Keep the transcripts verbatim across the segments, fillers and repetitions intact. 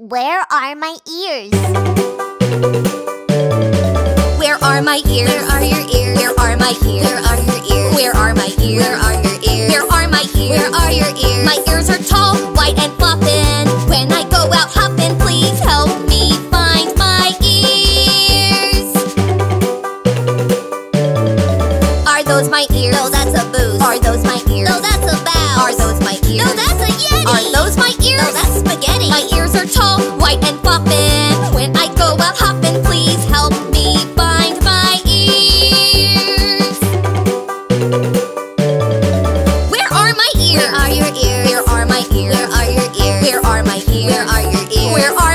Where are my ears? Where are my ears? Where are your ears? Where are my ears? Where are your ears? Where are my ears? Where are your ears? Where are my ears? Where are your ears? My ears are tall, white, and floppin'. When I go out hoppin', please help me find my ears. Are those my ears? No, that's a booze. Are those my ears? No, that's a bow. Are those my ears? No, that's a yeti. Are those my ears? No, that's spaghetti. My ears are tall, white, and floppin'. When I go out hoppin', please help me find my ears. Where are my ears? Where are your ears? Where are my ears? Where are your ears? Where are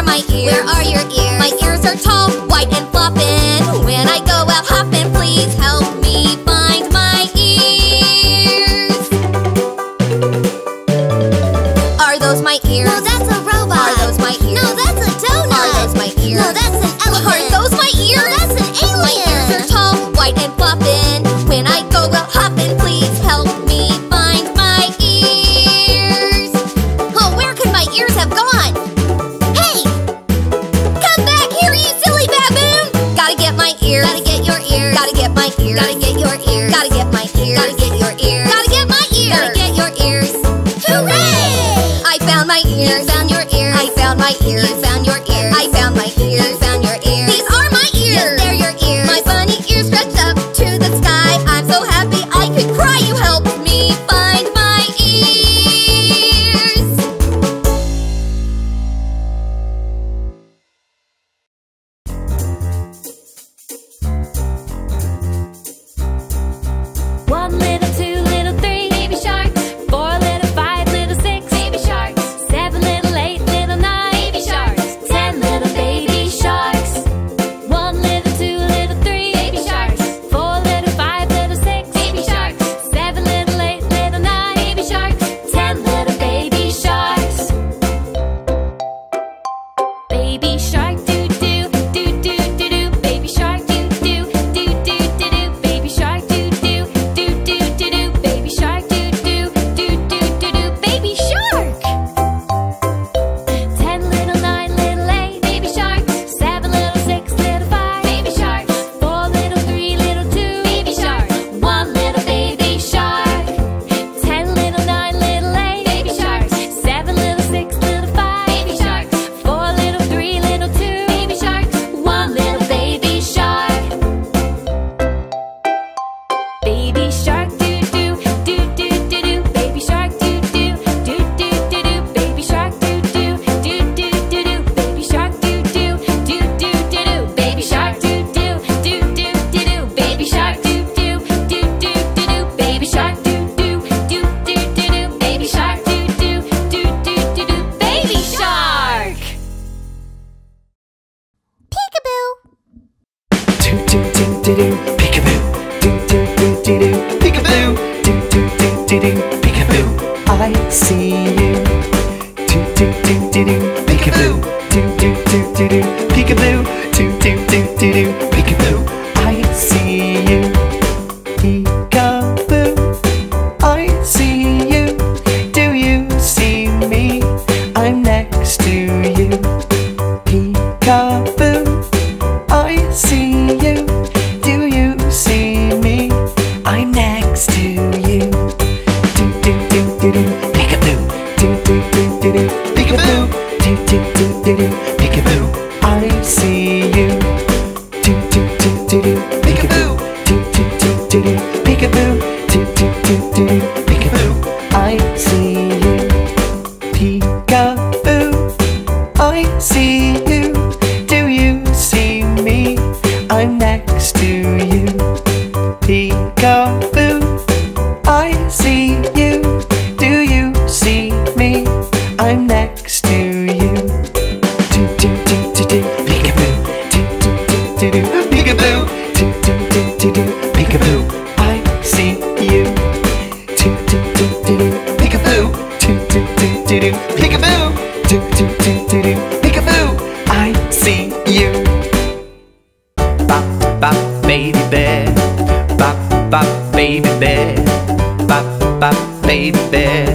my ears? Where are your ears? Where are my ears? Where are your ears? My ears are tall, white, and floppin'. When I go out hoppin', please help me find my ears. Are those my ears? No, that's a robot. Are those my ears? No, that's a donut. Are those my ears? No, that's an elephant. Are those my ears? No, that's an alien. My ears are tall, white, and floppin'. When I go out hoppin', please help me find my ears. Oh, where could my ears have gone? Hey! Come back here, you silly baboon! Gotta get my ears. Gotta get your ears. Gotta get my ears. Gotta get your ears. Gotta get my ears. Gotta get your ears. Gotta get my ears. Gotta get your ears. Hooray! I found my ears. You found your ears. I found my ears. You found your ears. I found my ears. You found your ears. These are my ears. Yes, they're your ears. My bunny ears stretched up to the sky. I'm so happy I could cry. You helped me find my ears. One little, two little, three baby sharks. Four little, five little, six baby sharks. Seven little, eight little, nine baby sharks. Ten little baby sharks. One little, two little, three baby sharks. Four little, five little, six baby sharks. Seven little, eight little, nine baby sharks. Ten little baby sharks. Baby shark doo doo doo doo doo doo. Baby shark doo doo doo doo doo doo. Baby shark doo doo doo doo doo doo. Baby shark doo doo doo doo doo doo. Baby shark. Ten little, nine little, eight baby sharks. Seven little, six little, five baby sharks. Four little, three little, two baby sharks. One little baby shark. Ten little, nine little, eight baby sharks. Seven little, six little, five baby sharks. Four little, three little, two baby sharks. One little baby shark. Baby shark doo doo doo doo doo doo. Baby shark doo doo doo doo doo doo. Baby shark doo doo doo doo doo doo. Baby shark doo doo doo doo doo doo. Baby shark doo doo doo doo doo doo. Baby shark doo doo doo doo doo doo. Baby shark doo doo doo doo doo doo. Baby shark doo doo doo doo doo doo. Baby shark. Peekaboo. Do do do do do peekaboo. Do do do do do peekaboo. Do do do do do peekaboo. I see you. Do do do do do peekaboo. Do do do do do peekaboo. Do do do do do peekaboo. I see you. Peekaboo. I see you. Do you see me? I'm next to you. Peekaboo. I see you. Do you see me? I'm next to you. Do do do do do peekaboo. Do do do do do peekaboo. Do do do do do peekaboo. I see you. Do do do do do peekaboo. Do do do do do peekaboo. Do do do do do peekaboo. I see you. Peekaboo. I see you. Do you see me? I'm next to you. Peekaboo. I see you. Do you see me? I'm next to you. Do do do do do peekaboo. Do do do do do peekaboo. Do do do do do peekaboo. I see you. Do do do do do peekaboo. Do do do do do peekaboo. Do do do do do peekaboo. I see you. Bop bop baby bear. Bop bop baby bear. Bop bop baby bear.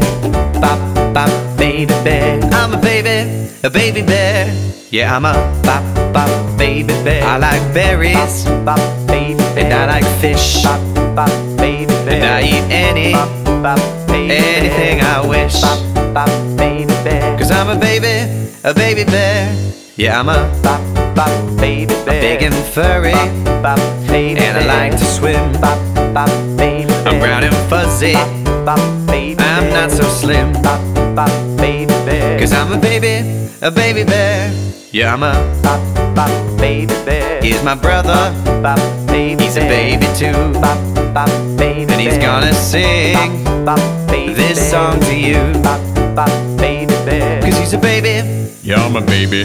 Bop bop baby bear. I'm a baby. a baby bear. Yeah, I'm a bop bop baby bear. I like berries, bop baby bear, and I like fish, bop bop baby bear, and I eat any bop bop baby anything bear. I wish, bop bop baby bear, 'cause I'm a baby, a baby bear. Yeah, I'm a bop bop baby bear, big and furry, bop bop baby, and I like to swim, bop bop baby bear. I'm brown and fuzzy, bop bop baby bear, I'm not so slim, bop bop baby bear, 'cause I'm a baby, a baby bear. Yeah, I'm a bop bop baby bear. He's my brother, bop baby, he's a baby too, bop bop baby, and he's gonna sing bop baby this song to you, bop bop baby bear, 'cause he's a baby. Yeah, I'm a baby.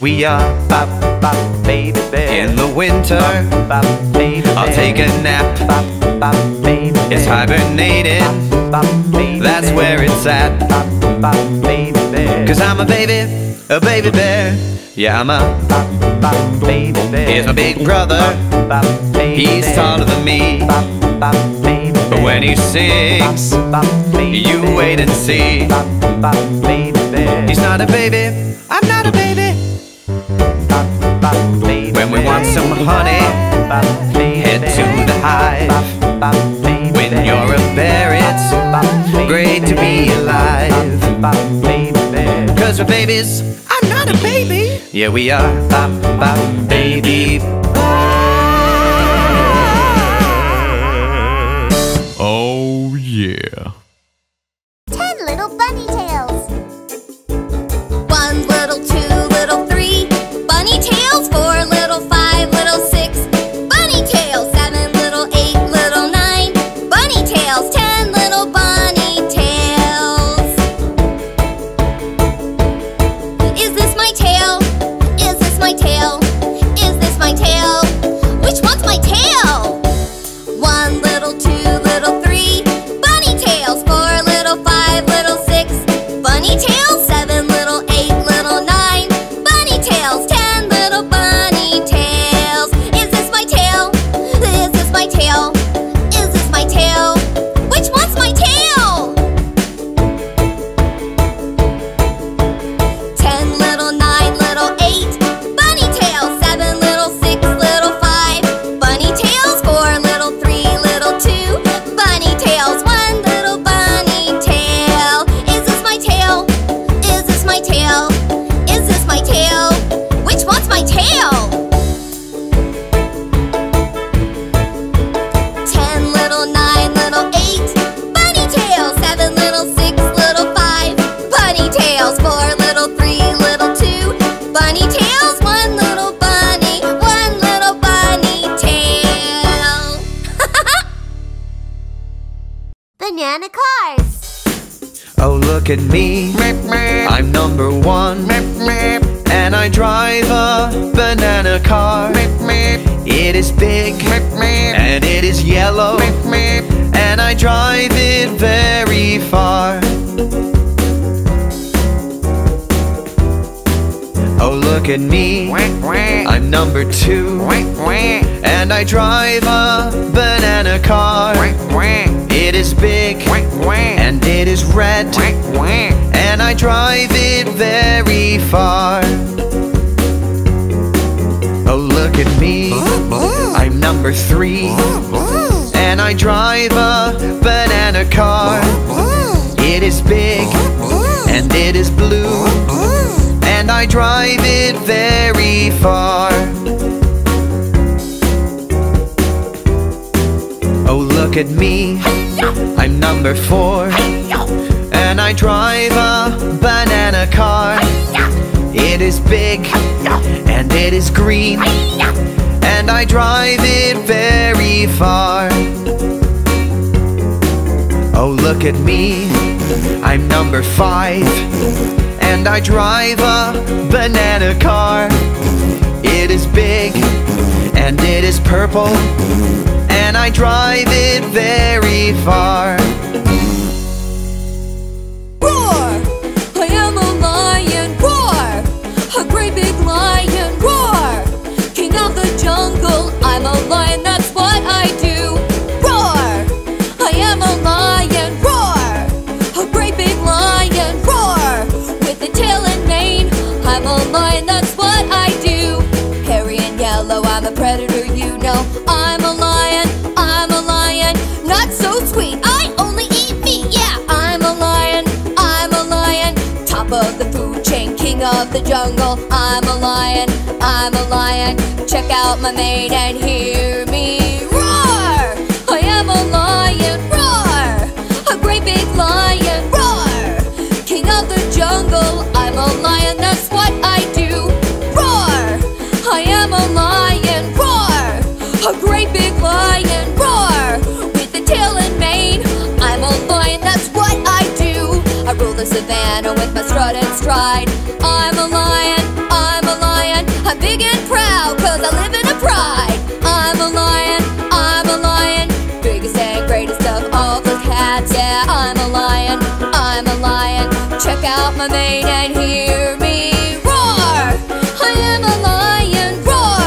We are bop bop baby bear. In the winter, bop baby, I'll take a nap, bop bop baby, it's hibernated, bop baby, that's where it's at, bop bop baby bear, 'cause I'm a baby, a baby bear. Yeah, I'm a bop bop baby bear. Here's my big brother, bop baby, he's taller than me, bop bop baby, but when he sings, bop baby, you wait and see, bop bop baby bear. He's not a baby, I'm not a baby, bop bop baby. When we want some honey, bop baby, head to the hive, bop bop baby. When you're a bear, it's bop baby, great to be alive, bop baby bear, 'cause we're babies. I'm not a baby. Yeah, we are bop bop baby. Oh yeah. Ten little bunny tails. One little, two little, three bunny tails. Four little, five little, six bunny tails. Seven little, eight little, nine bunny tails. Ten little bunny tails. Look at me, I'm number one, and I drive a banana car. It is big, and it is yellow, and I drive it very far. Oh, look at me, I'm number two, and I drive a banana car. It is big, and it is red, and I drive it very far. Oh, look at me, I'm number three, and I drive a banana car. It is big, and it is blue, and I drive it very far. Oh, look at me, I'm number four, and I drive a banana car. It is big, and it is green, and I drive it very far. Oh, look at me, I'm number five, and I drive a banana car. It is big, and it is purple, and I drive it very far. Roar! I am a lion, roar! A great big lion, roar! King of the jungle, I'm a lion, that's what I do. Roar! I am a lion, roar! A great big lion, roar! With a tail and mane, and that's what I do. Hairy and yellow, I'm a predator, you know. I'm a lion, I'm a lion, not so sweet, I only eat meat, yeah. I'm a lion, I'm a lion, top of the food chain, king of the jungle. I'm a lion, I'm a lion, check out my mane and hear me roar. I am a lion, roar, a great big lion, roar, king of the jungle. I'm a lion, that's what I do. Roar! I am a lion, roar! A great big lion, roar! With a tail and mane, I'm a lion, that's what I do. I rule the savannah with my strut and stride. I'm a lion, I'm a lion, I'm big and proud, cause I live in a pride. I'm a lion, I'm a lion, biggest and greatest of all the cats, yeah. I'm a lion, I'm a lion, check out my mane and hear me roar. I am a lion, roar,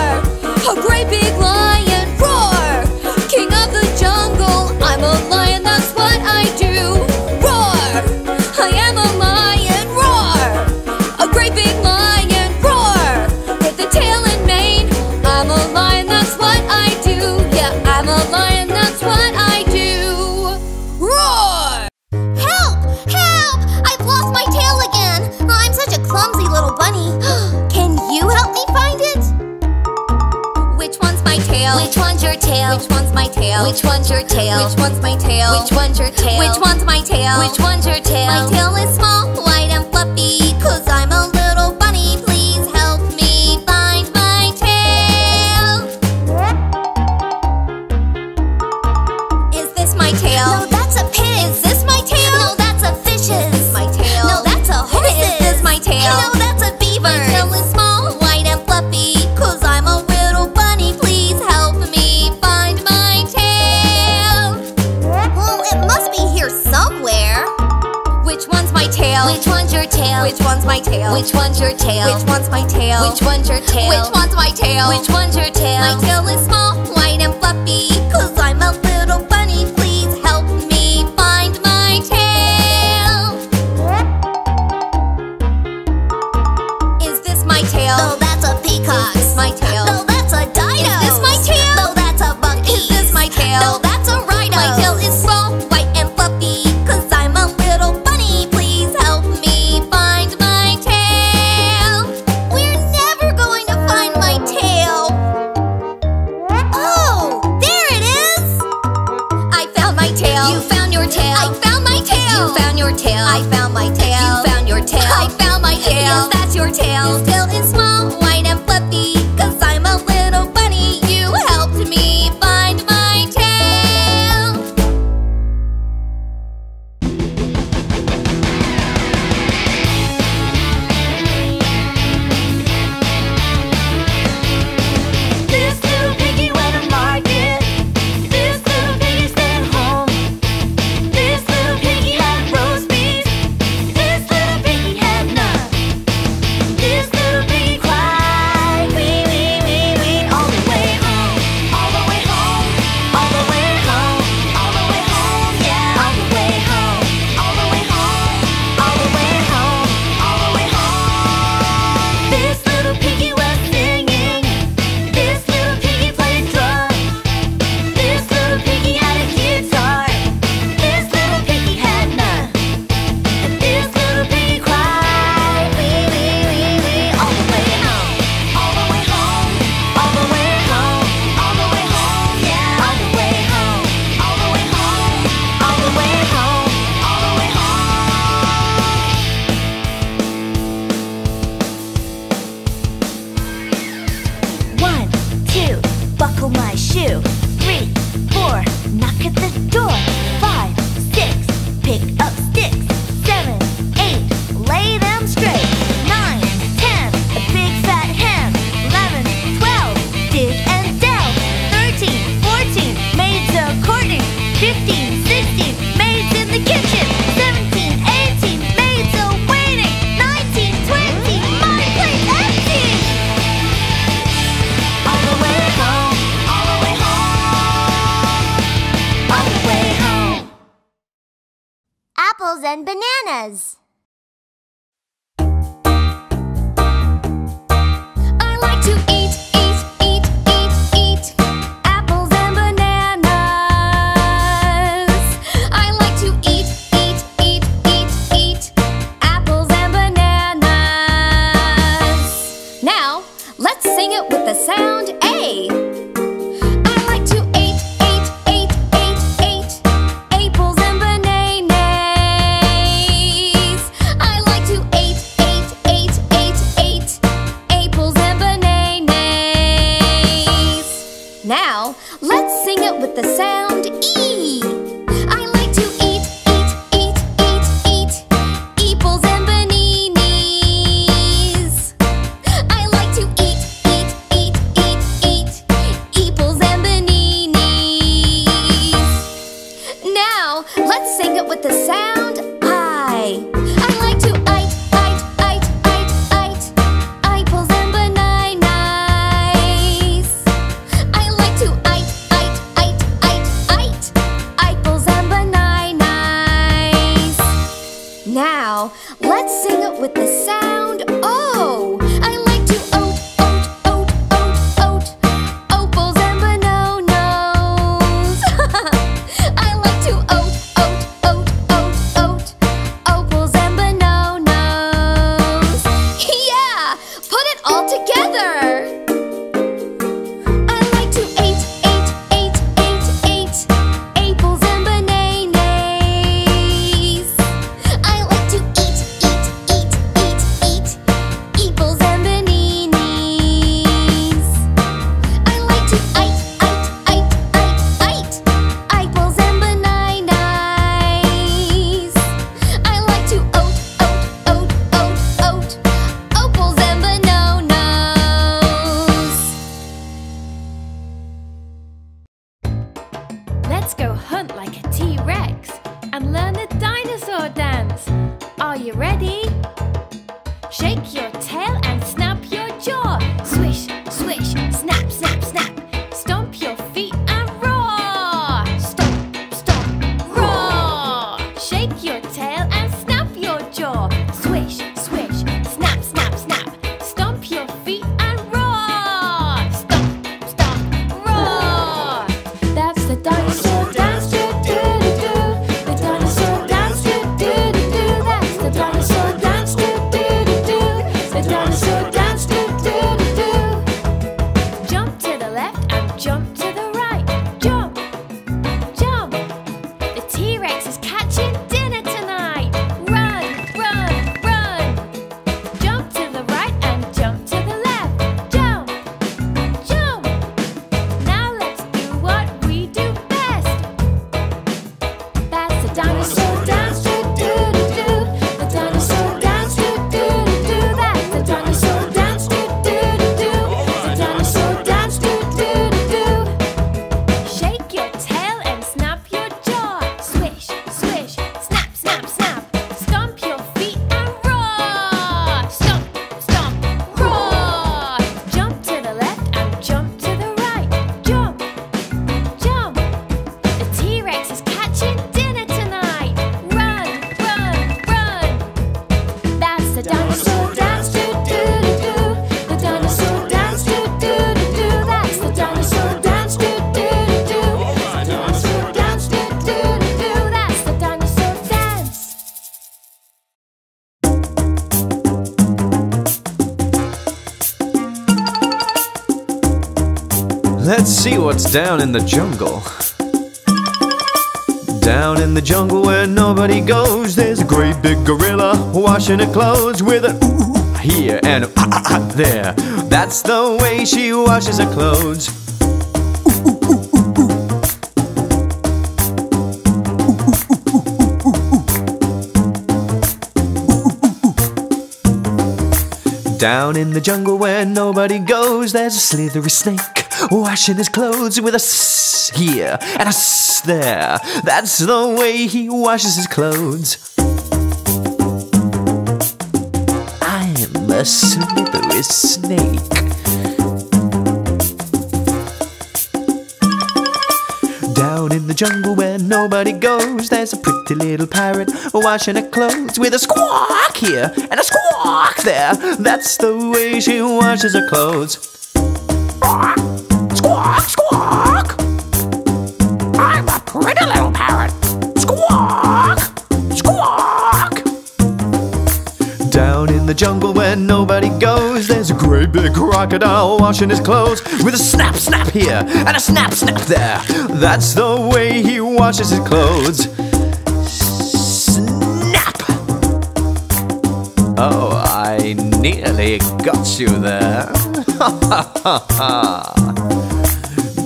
a great big lion, roar, king of the jungle. I'm a lion, that's what I do. Roar, I am a lion, roar, a great big lion, roar, with a tail and mane. I'm a lion, that's what I do. Yeah, I'm a lion, that's what I do. Roar! Help! Help! I've lost my tail again. I'm such a clumsy little bunny. Can you help me find it? Which one's my tail? Which one's your tail? Which one's my tail? Which one's your tail? Which one's my tail? Which one's your tail? Which one's my tail? Which one's your tail? My tail is small, white and fluffy, cause I'm a little bunny. Please help me find my tail. Is this my tail? No, that's a pig. Is this my tail? No, that's a fish. Is my tail? No, that's a horse. Is this my tail? No, that's a beaver. My tail is small, white and fluffy, cause I'm a little bunny. Please help me find my tail. Well, it must be here somewhere. Which one's my tail? Which one's your tail? Which one's my tail? Which one's your tail? Which one's my tail? Which one's your tail? Which one's my tail? Which one's your tail? My tail is small, white and fluffy, cause I'm a little bunny. Please help me find my tail. Is this my tail? No, that's a peacock. Is this my tail? No, that's a dino. Is this my tail? No, that's a monkey. Is this my tail? No, that's a rhino. My tail is small, white and fluffy, cause I'm a little bunny. Please help me find my tail. We're never going to find my tail. Oh, there it is. I found my tail. You found your tail. I found my tail. You found your tail. I found my tail. You found your tail. I found my tail. Yes, that's your tail. This tail is small, white and fluffy, cause I'm a little bunny. You helped me find my tail. This little piggy went to market. This little piggy stayed at home. This little piggy had roast beef. This little piggy had none. This little piggy cried, wee wee wee wee, all the way home, all the way home, all the way home, all the way home, yeah, all the way home, all the way home, all the way home, all the way home. This little piggy was singing. This little piggy played a drum. This little piggy had a guitar. This little piggy had none. And this little piggy cried, wee wee wee wee, all the way home, all the way home, all the way home, all the way home, yeah, all the way home, all the way home, all the way home, all the way home. One, two, buckle my shoe. Three, four, knock at the door. Five, six, pick up sticks. Seven, eight, lay them straight. Nine, ten, a big fat hen. Eleven, twelve, dig and delve. Thirteen, fourteen, maids a courting. Fifteen, sixteen, maids in the kitchen. Seventeen, eighteen, maids a waiting. Nineteen, twenty, my plate empty. All the way home, all the way home, all the way home. Apples and bananas. it with the sound A. I like to eat, eat, eat, eat, eat apples and bananas. I like to eat, eat, eat, eat, eat apples and bananas. Now, let's sing it with the sound E. I like to eat, eat, eat, eat, eat apples and bananas. I like to eat, eat, eat, eat, eat apples and bananas. Now, let's sing it with the sound I. I like to eat, eat, eat, eat, eat apples and bananas. I like to eat, eat, eat, eat, eat apples and bananas. Now, let's sing it with the sound O. I like to oat, oat, oat, oat, oat apples and bananas. I like to oat, oat, oat, oat, oat apples and bananas. Yeah! Put it all together! I like to eat, eat, eat, eat, eat apples and bananas. I like to eat, eat, eat, eat, eat apples and bananas. I like to eat, eat, eat, eat, eat apples and bananas. I like to oat, oat, oat, oat, oat apples and bananas. Let's go hunt like a T-Rex and learn the dinosaur dance. Are you ready? Shake your tail and snap your jaw. Swish, swish, snap, snap, snap. Stomp your feet and roar. Stomp, stomp, roar. Shake your tail and snap your jaw. Swish, swish, snap, snap, snap. Stomp your feet and roar. Stomp, stomp, roar. That's the dinosaur dance, do do do do. The dinosaur dance, do do do do. That's the dinosaur dance, do do do do. The dinosaur dance, do do do do. Jump to the left and jump to the right. Jump, jump. The T-Rex is catching dinner tonight. Run, run, run. Jump to the right and jump to the left. Jump, jump. Now let's do what we do best. That's the dinosaur dance, do do do do. The dinosaur dance, do do do do. That's the dinosaur dance, do do do do. The dinosaur dance, do do do do. Shake your tail and snap your jaw. Swish, swish, snap, snap, snap. Stomp your feet and roar. Stomp, stomp, roar. Jump to the left and jump to the right. Jump, jump. The T-Rex is catching dinner tonight. Run, run, run. That's the dinosaur dance, do do do do. The dinosaur dance, do do do do. That's the dinosaur dance, do do do do. The dinosaur dance, do do do do. That's the dinosaur dance. Let's see what's down in the jungle. Down in the jungle where nobody goes, there's a great big gorilla washing her clothes with a ooh ooh here and a ah ah ah there. That's the way she washes her clothes. Ooh, ooh, ooh, ooh, ooh. Ooh, ooh, ooh, ooh, ooh, ooh. Down in the jungle where nobody goes, there's a slithery snake washing his clothes with a s here and a s there. That's the way he washes his clothes. I'm a slithery snake. Down in the jungle where nobody goes, there's a pretty little parrot washing her clothes with a squawk here and a squawk there. That's the way she washes her clothes. Squawk, squawk! I'm a pretty little parrot. Squawk, squawk! Down in the jungle where nobody goes. There's a great big crocodile washing his clothes with a snap, snap here and a snap, snap there. That's the way he washes his clothes. Snap! Oh, I nearly got you there. Ha ha ha ha.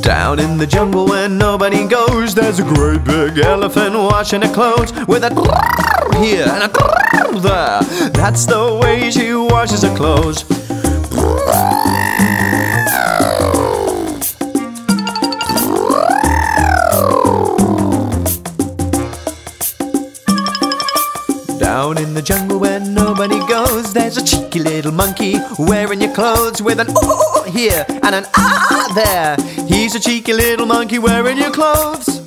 Down in the jungle where nobody goes, there's a great big elephant washing her clothes with a here and a there. That's the way she washes her clothes. Down in the jungle where nobody goes, there's a cheeky little monkey wearing your clothes with an ooh here and an ah there. He's a cheeky little monkey wearing your clothes.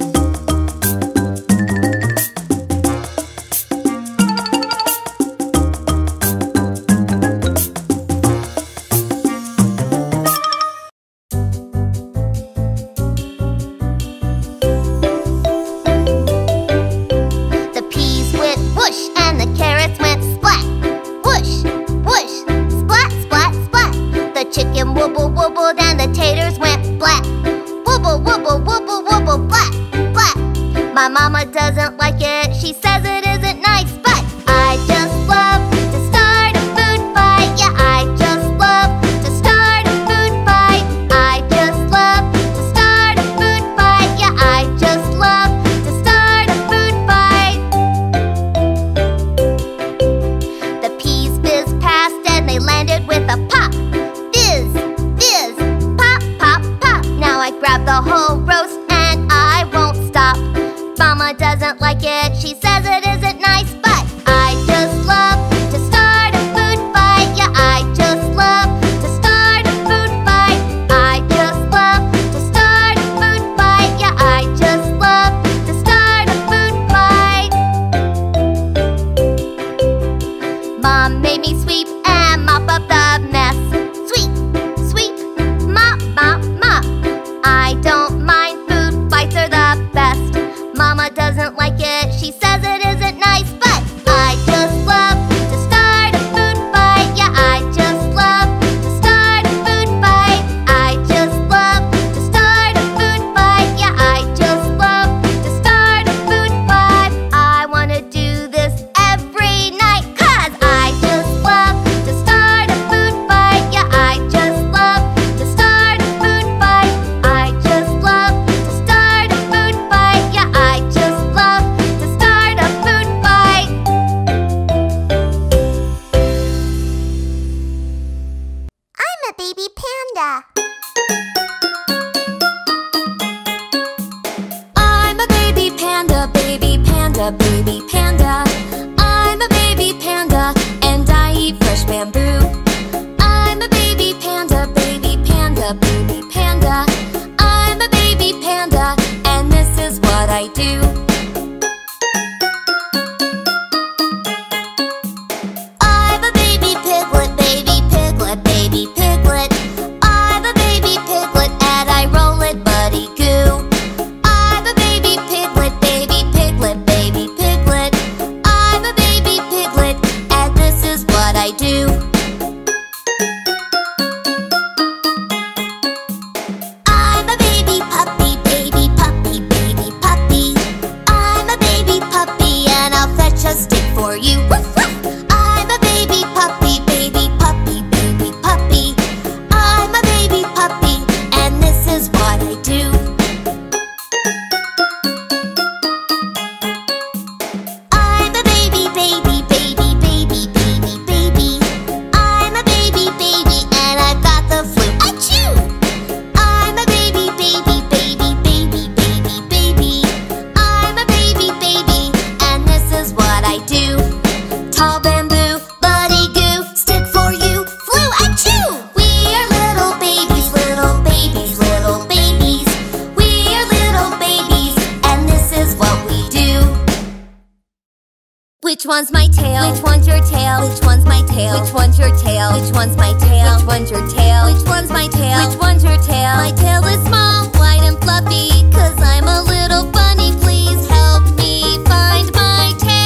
Which one's my tail? Which one's your tail? Which one's my tail? Which one's your tail? Which one's my tail? Which one's your tail? Which one's my tail? Which one's your tail? My tail is small, white and fluffy, 'cause I'm a little bunny. Please help me find my tail.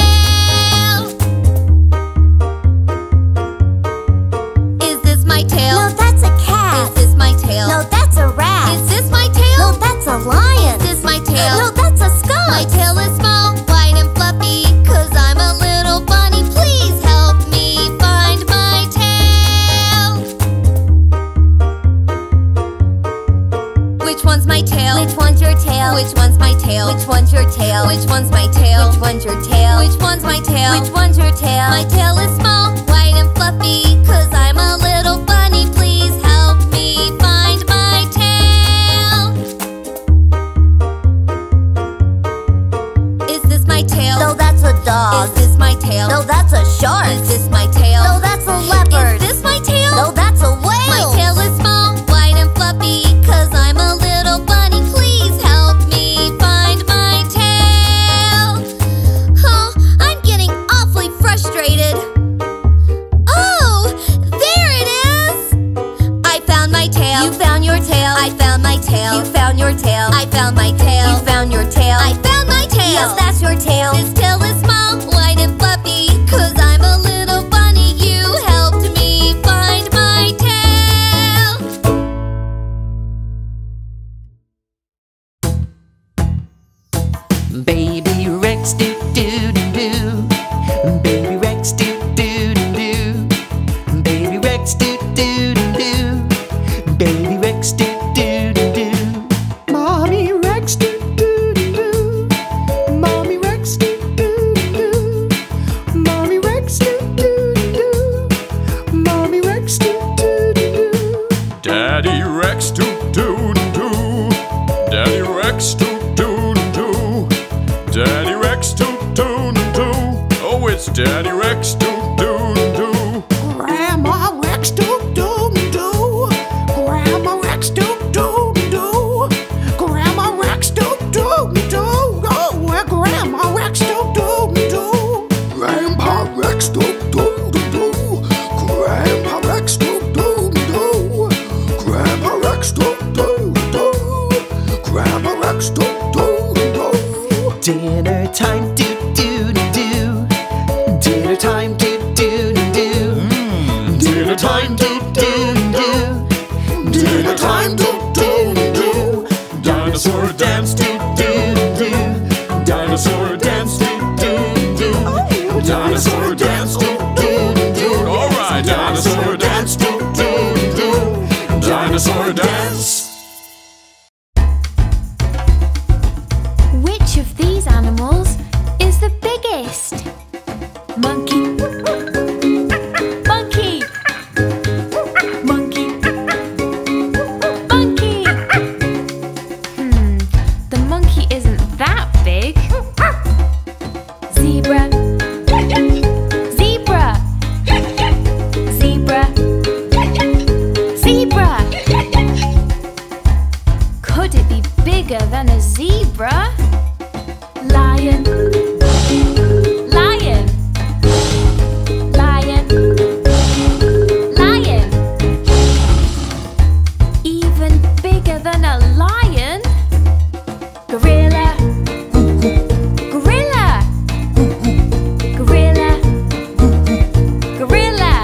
my tail? No, that's a cat. Is this my tail? No, that's a rat. Is this my tail? No, that's a lion. Is this my tail? No, that's a skunk. My tail is small, white and fluffy, 'cause I'm a little bunny. Please help me find my tail. Which one's my tail? Which one's your tail? Which one's my tail? Which one's your tail? Which one's my tail? Which one's your tail? Which one's my tail? Which one's your tail? My tail is small, white and fluffy, 'cause I'm a little bunny. Please help me find my tail. Is this my tail? No, that's a dog. Is this my tail? No, that's a shark. Is this my tail? No, that's a leopard. Is this my tail? No, that's a whale. My tail is small, white and fluffy, 'cause I'm a little bunny. Please help me find my tail. Oh, I'm getting awfully frustrated. Oh, there it is! I found my tail. You found your tail. I found my tail. You found your tail. I found my tail. You found your tail. I found my tail. Yes, that's your tail. His tail is small, white and fluffy, 'cause I'm a little bunny. You helped me find my tail. Baby Rex, do do do do. Baby Rex, do do do do. Baby Rex, do do do do. Baby Rex, do do do do. Mommy Rex, do do do do. Mommy Rex, do do do do. Mommy Rex, do do do do. Mommy Rex, do do do do. Daddy Rex, do do do do. Daddy Rex, do do do do. Daddy Rex, do do do do. Oh, it's Daddy Rex, do do do do. Grandma Rex, do do do. Grandma Rex, do do do. Grandma Rex, do do do. Oh, uh, Grandma Rex, do do do. Grandpa Rex, do do do do. Grandpa Rex, do do do. Grandpa Rex, do do do. Grandma Rex, do do do. Dinner time, do do do do. Dinner time, do do do do. Dinner time, do do do do. Dinner time, do do do do. Dinosaur dance, do do do. Dinosaur dance, do do do. Dinosaur dance, do do do. All right, dinosaur dance, do do do. Dinosaur dance. Which of these animals is the biggest? Monkey. Monkey. Monkey. Monkey. Hmm, the monkey isn't that big. Zebra. Zebra. Zebra. Zebra. Could it be bigger than a zebra? Lion. Lion. Lion. Lion. Even bigger than a lion? Gorilla. Gorilla. Gorilla. Gorilla.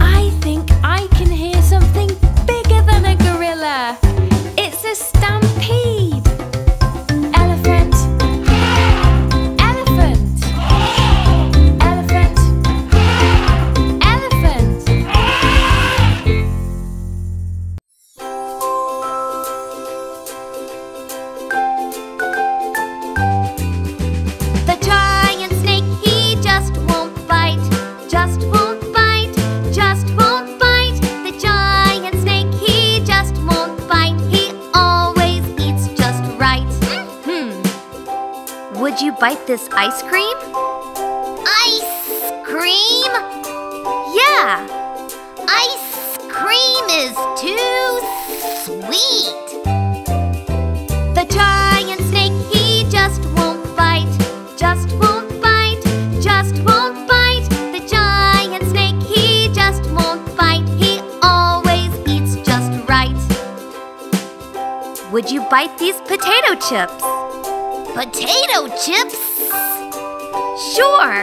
I think I can hear something bigger than a gorilla. It's a stampede. Elephant. Elephant. Elephant. Elephant. The giant snake, he just won't bite. Just won't bite. Just won't bite. The giant snake, he just won't bite. He always eats just right. Hmm. Would you bite this ice cream? Ice cream? Yeah. Ice cream is too sweet. The giant snake, he just won't bite. Just won't bite. Just won't bite. The giant snake, he just won't bite. He always eats just right. Would you bite these potato chips? Potato chips? Sure.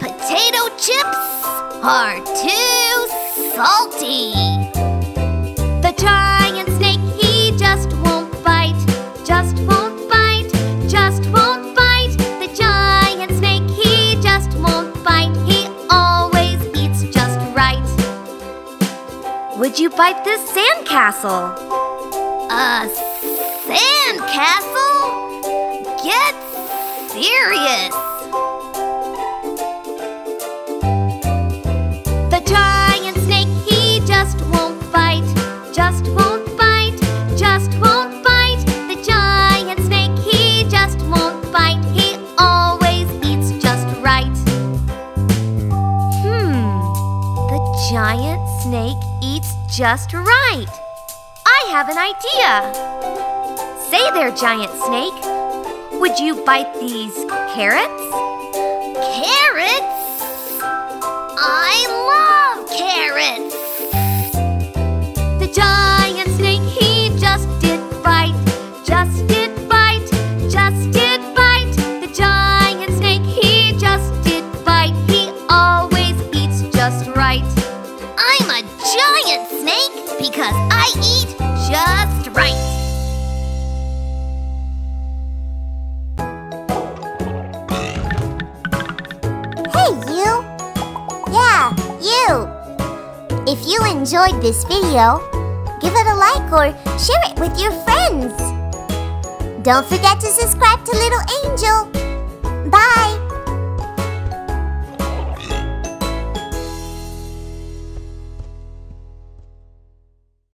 Potato chips are too salty. The giant snake, he just won't bite, just won't bite, just won't bite. The giant snake, he just won't bite. He always eats just right. Would you bite this sandcastle? A sandcastle? Get serious. Giant snake eats just right. I have an idea. Say there, giant snake. Would you bite these carrots? Carrots? I love carrots. The giant snake, he just did bite, just did bite, just did bite. The giant snake, he just did bite. He always eats just right. I'm a giant snake because I eat just right. Hey, you! Yeah, you! If you enjoyed this video, give it a like or share it with your friends. Don't forget to subscribe to Little Angel. Bye!